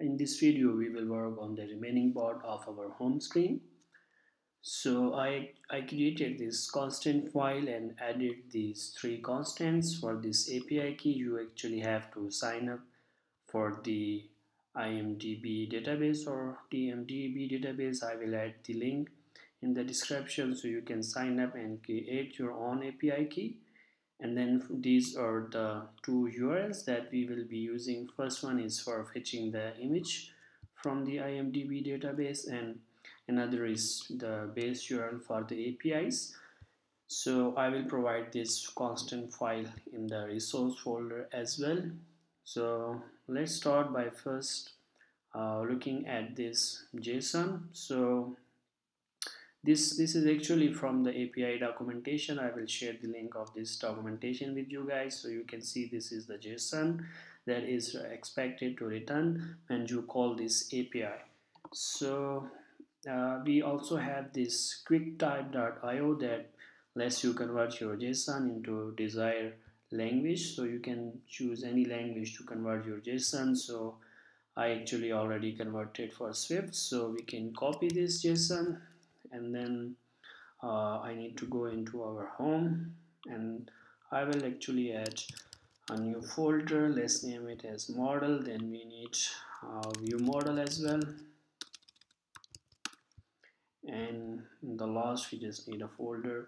In this video, we will work on the remaining part of our home screen. So I created this constant file and added these three constants. For this API key, you actually have to sign up for the IMDb database or TMDB database. I will add the link in the description so you can sign up and create your own API key. And then these are the two URLs that we will be using. First one is for fetching the image from the IMDb database, and another is the base URL for the APIs. So I will provide this constant file in the resource folder as well. So let's start by first looking at this JSON. So this is actually from the API documentation. I will share the link of this documentation with you guys, so you can see this is the JSON that is expected to return when you call this API. So we also have this quicktype.io that lets you convert your JSON into desired language, so you can choose any language to convert your JSON. So I actually already converted for Swift, so we can copy this JSON, and then I need to go into our home, and I will actually add a new folder. Let's name it as model. Then we need view model as well, and in the last we just need a folder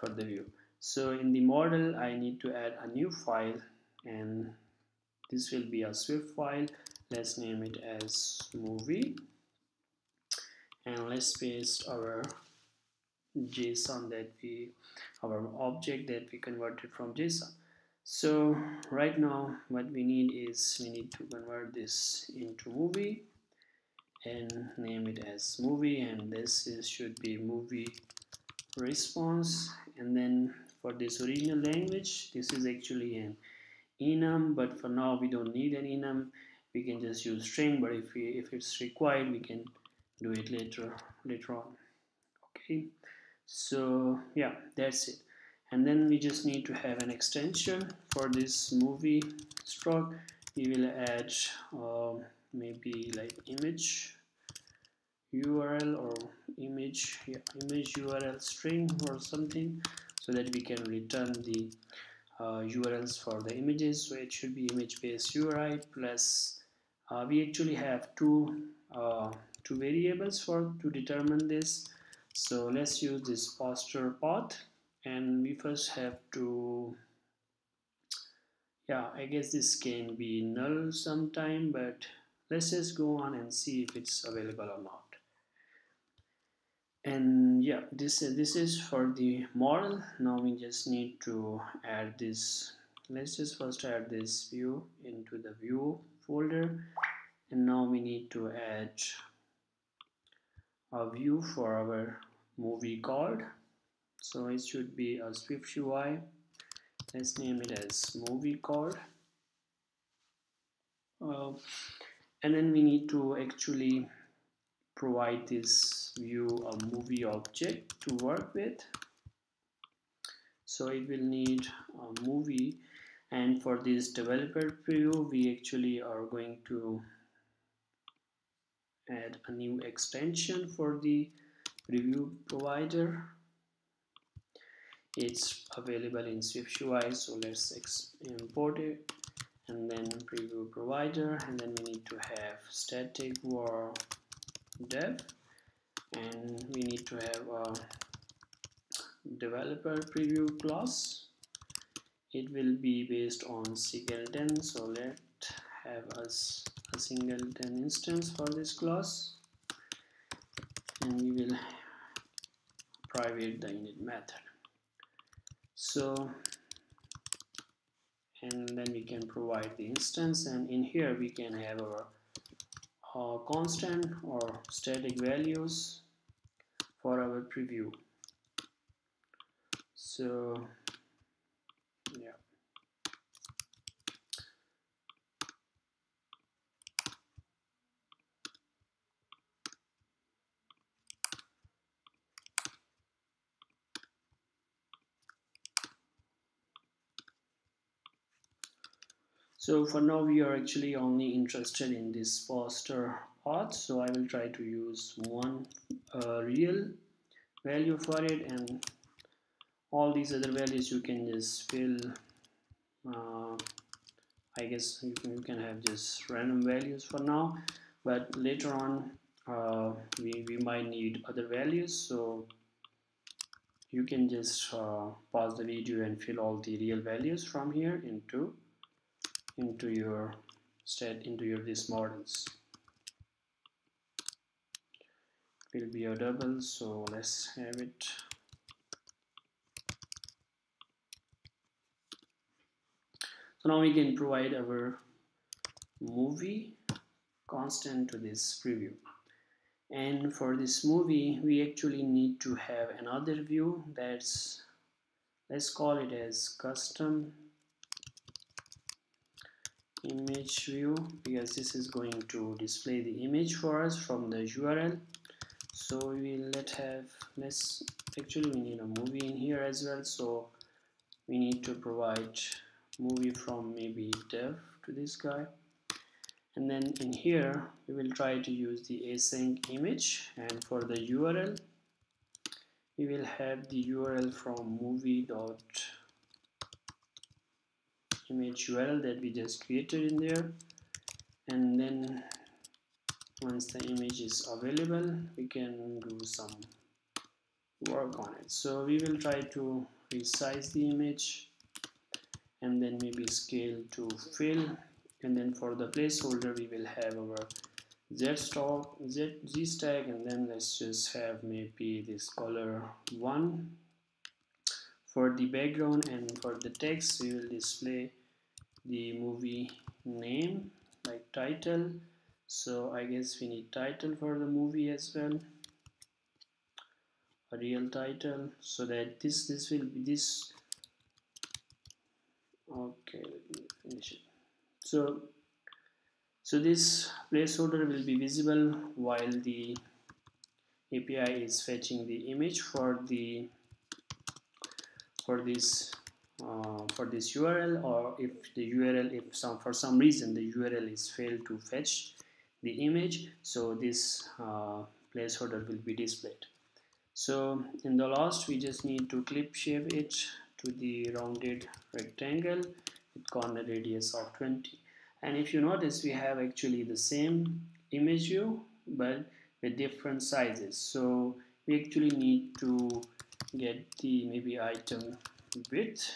for the view. So in the model I need to add a new file, and this will be a Swift file. Let's name it as movie, and let's paste our JSON that our object that we converted from JSON. So right now what we need is we need to convert this into movie and name it as movie, and this should be movie response. And then for this original language, this is actually an enum, but for now we don't need an enum. We can just use string, but if it's required we can do it later on. Okay, so yeah, that's it. And then we just need to have an extension for this movie struct. We will add maybe like image URL or image, yeah, image URL string or something, so that we can return the URLs for the images. So it should be image based URI plus we actually have two variables for to determine this. So let's use this poster path, and we first have to, yeah, I guess this can be null sometime, but let's just go on and see if it's available or not. And yeah, this is for the model. Now we just need to add this. Let's just first add this view into the view folder, and now we need to add a view for our movie card. So it should be a SwiftUI. Let's name it as movie card. And then we need to actually provide this view a movie object to work with. So it will need a movie, and for this developer view we actually are going to add a new extension for the preview provider. It's available in SwiftUI, so let's import it, and then preview provider, and then we need to have static var dev, and we need to have a developer preview class. It will be based on singleton, so let's have us a singleton instance for this class, and we will private the init method. So and then we can provide the instance, and in here we can have our constant or static values for our preview. So yeah, So for now we are actually only interested in this poster part, so I will try to use one real value for it, and all these other values you can just fill. I guess you can have just random values for now, but later on we might need other values, so you can just pause the video and fill all the real values from here into your these models. It will be a double, so let's have it. So now we can provide our movie constant to this preview, and for this movie we actually need to have another view that's, let's call it as custom image view, because this is going to display the image for us from the URL. So we need a movie in here as well, so we need to provide movie from maybe dev to this guy, and then in here we will try to use the async image, and for the URL we will have the URL from movie.image URL that we just created in there. And then once the image is available we can do some work on it. So we will try to resize the image and then maybe scale to fill, and then for the placeholder we will have our z stack, and then let's just have maybe this color 1 for the background, and for the text we will display the movie name like title. So I guess we need title for the movie as well, a real title, so that this will be this. Okay, let me finish it. So this placeholder will be visible while the API is fetching the image for this URL, or if for some reason the URL is failed to fetch the image, so this placeholder will be displayed. So in the last we just need to clip shape it to the rounded rectangle with corner radius of 20, and if you notice we have actually the same image view but with different sizes. So we actually need to get the maybe item width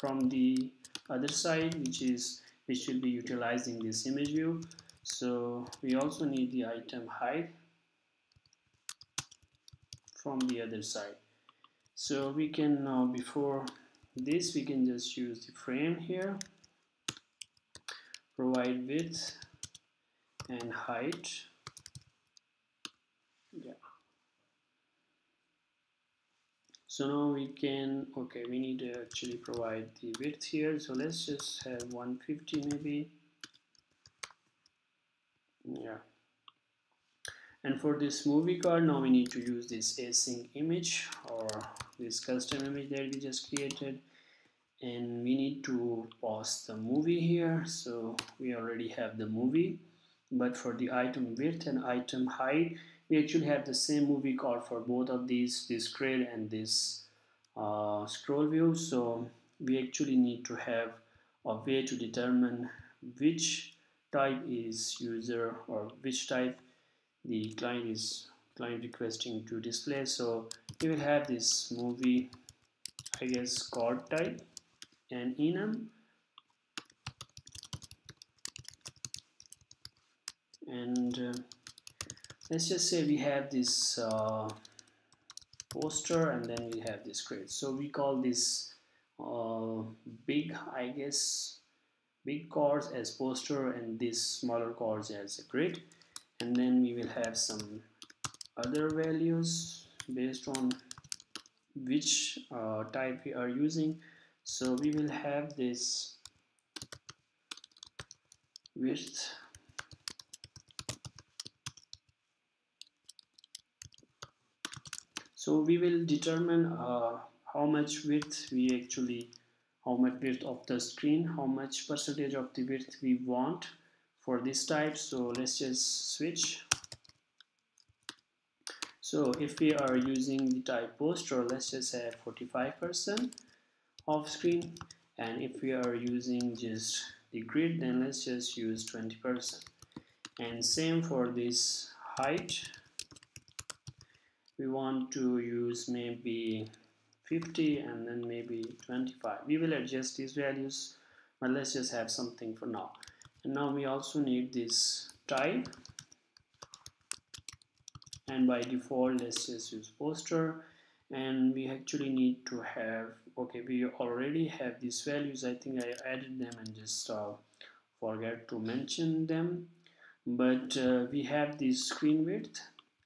from the other side, which will be utilizing this image view. So we also need the item height from the other side. So we can now, before this, we can just use the frame here, provide width and height. Yeah. So now we can, okay, we need to actually provide the width here. So let's just have 150 maybe. Yeah. And for this movie card, now we need to use this async image or this custom image that we just created, and we need to pause the movie here. So we already have the movie, but for the item width and item height we actually have the same movie card for both of these, this grid and this scroll view. So we actually need to have a way to determine which type is user or which type the client requesting to display. So we will have this movie, I guess, card type and enum, and let's just say we have this poster, and then we have this grid. So we call this big cards as poster and this smaller cards as a grid, and then we will have some other values based on which type we are using. So we will have this width . So we will determine how much width we actually how much width of the screen, how much percentage of the width we want for this type. So let's just switch. So if we are using the type poster, let's just have 45% of screen, and if we are using just the grid, then let's just use 20%. And same for this height, we want to use maybe 50 and then maybe 25. We will adjust these values, but let's just have something for now. And now we also need this type, and by default let's just use poster. And we actually need to have, okay, we already have these values. I think I added them and just forgot to mention them, but we have this screen width,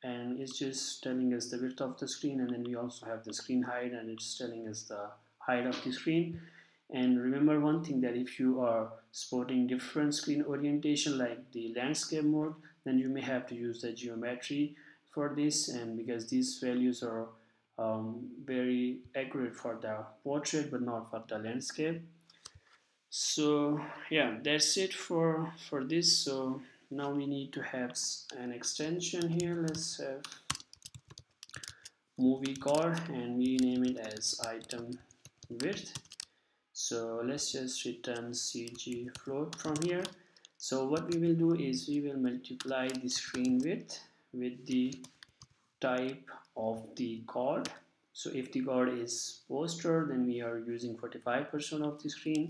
and it's just telling us the width of the screen, and then we also have the screen height, and it's telling us the height of the screen. And remember one thing, that if you are supporting different screen orientation like the landscape mode, then you may have to use the geometry for this, and because these values are very accurate for the portrait but not for the landscape. So yeah, that's it for this. So now we need to have an extension here. Let's have movie card, and we name it as item width. So let's just return CG float from here. So what we will do is we will multiply the screen width with the type of the card. So if the card is poster, then we are using 45% of the screen,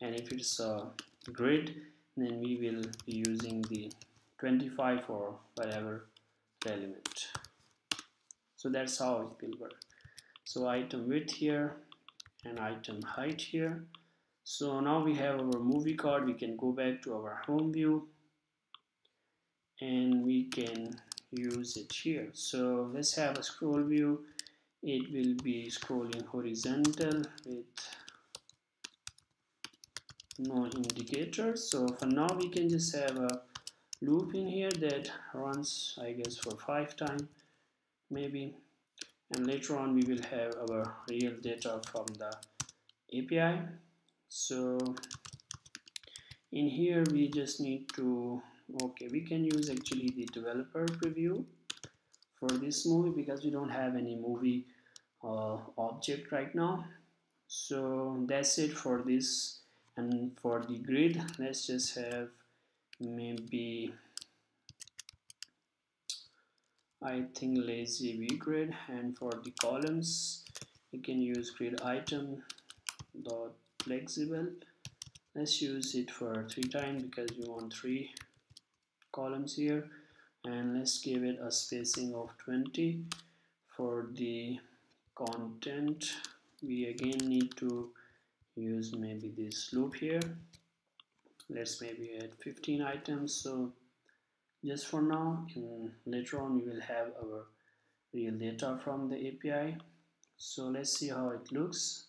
and if it's a grid, then we will be using the 25 or whatever element. So that's how it will work. So item width here and item height here. So now we have our movie card. We can go back to our home view and we can use it here. So let's have a scroll view. It will be scrolling horizontal with no indicator. So for now we can just have a loop in here that runs, I guess, for 5 times maybe, and later on we will have our real data from the API. So in here we just need to, okay, we can use actually the developer preview for this movie because we don't have any movie object right now. So that's it for this. And for the grid, let's just have maybe, I think, lazy V grid. And for the columns, we can use grid item dot flexible. Let's use it for 3 times because we want 3 columns here. And let's give it a spacing of 20. For the content, we again need to use maybe this loop here. Let's maybe add 15 items. So just for now, and later on we will have our real data from the API. So let's see how it looks.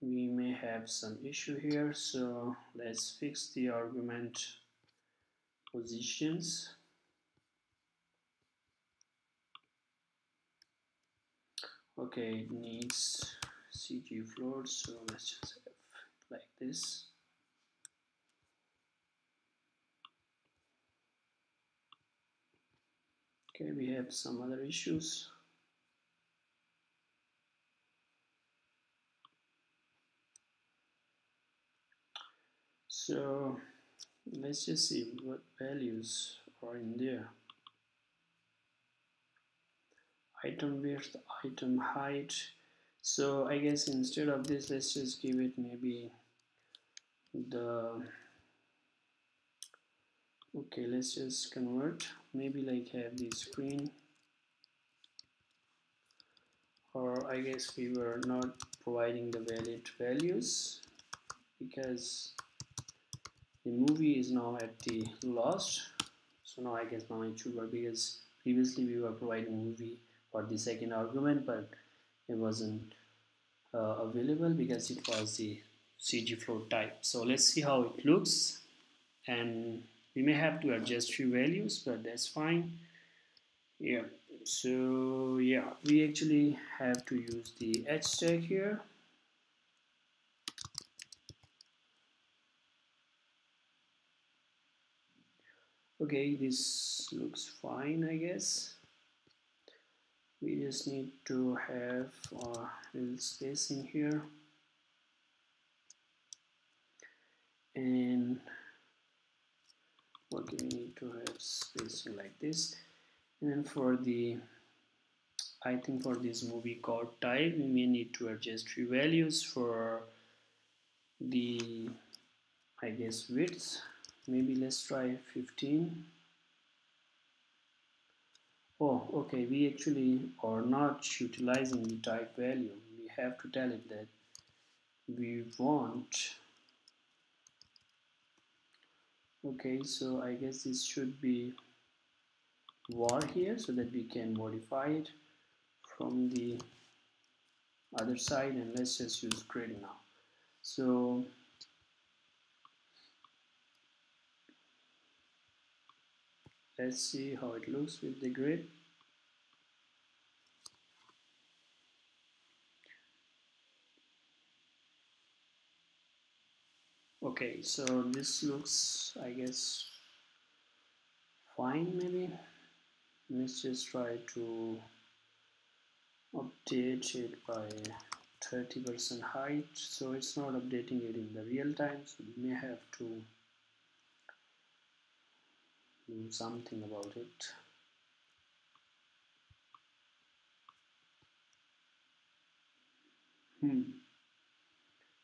We may have some issue here, so let's fix the argument positions. Okay, it needs CG float, so let's just have like this. Okay, we have some other issues. So let's just see what values are in there. Item width, item height. So I guess instead of this, let's just give it maybe the, okay, let's just convert, maybe like have the screen, or I guess we were not providing the valid values because the movie is now at the lost. So now I guess now it should work, because previously we were providing movie for the second argument, but it wasn't available because it was the CG float type. So let's see how it looks, and we may have to adjust few values, but that's fine. Yeah, so yeah, we actually have to use the edge tag here Okay, this looks fine, I guess. We just need to have a little space in here. And what do we need to have spacing like this? And then for the, I think for this movie code type, we may need to adjust three values for the, I guess, width. Maybe let's try 15. Oh, okay, we actually are not utilizing the type value. We have to tell it that we want. Okay, so I guess this should be var here so that we can modify it from the other side, and let's just use grid now. So let's see how it looks with the grid. Okay, so this looks, I guess, fine maybe. Let's just try to update it by 30% height. So it's not updating it in the real time, so we may have to do something about it.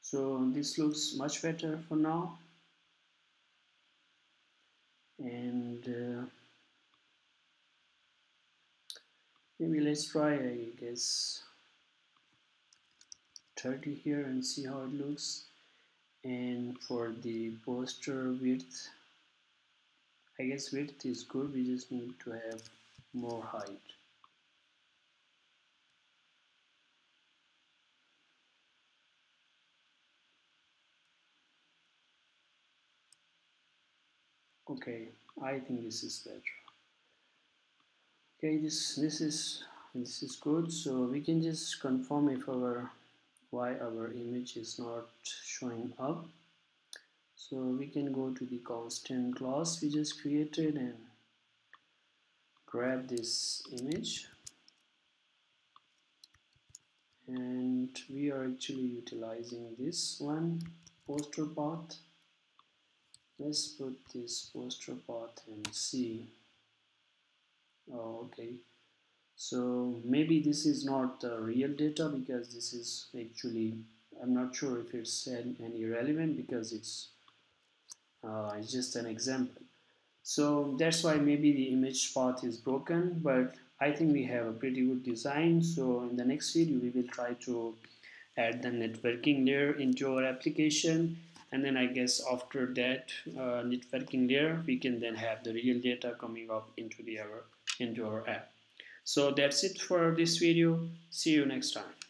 So this looks much better for now, and maybe let's try, I guess, 30 here and see how it looks. And for the poster width, I guess width is good, we just need to have more height. Okay, I think this is better. Okay, this is good. So we can just confirm if why our image is not showing up. So we can go to the constant class we just created and grab this image. And we are actually utilizing this one, poster path. Let's put this poster path and see. Oh, okay, so maybe this is not the real data, because this is actually, I'm not sure if it's any relevant, because it's just an example. So that's why maybe the image path is broken, but I think we have a pretty good design. So in the next video we will try to add the networking layer into our application. And then I guess after that networking layer, we can then have the real data coming up into our app. So that's it for this video. See you next time.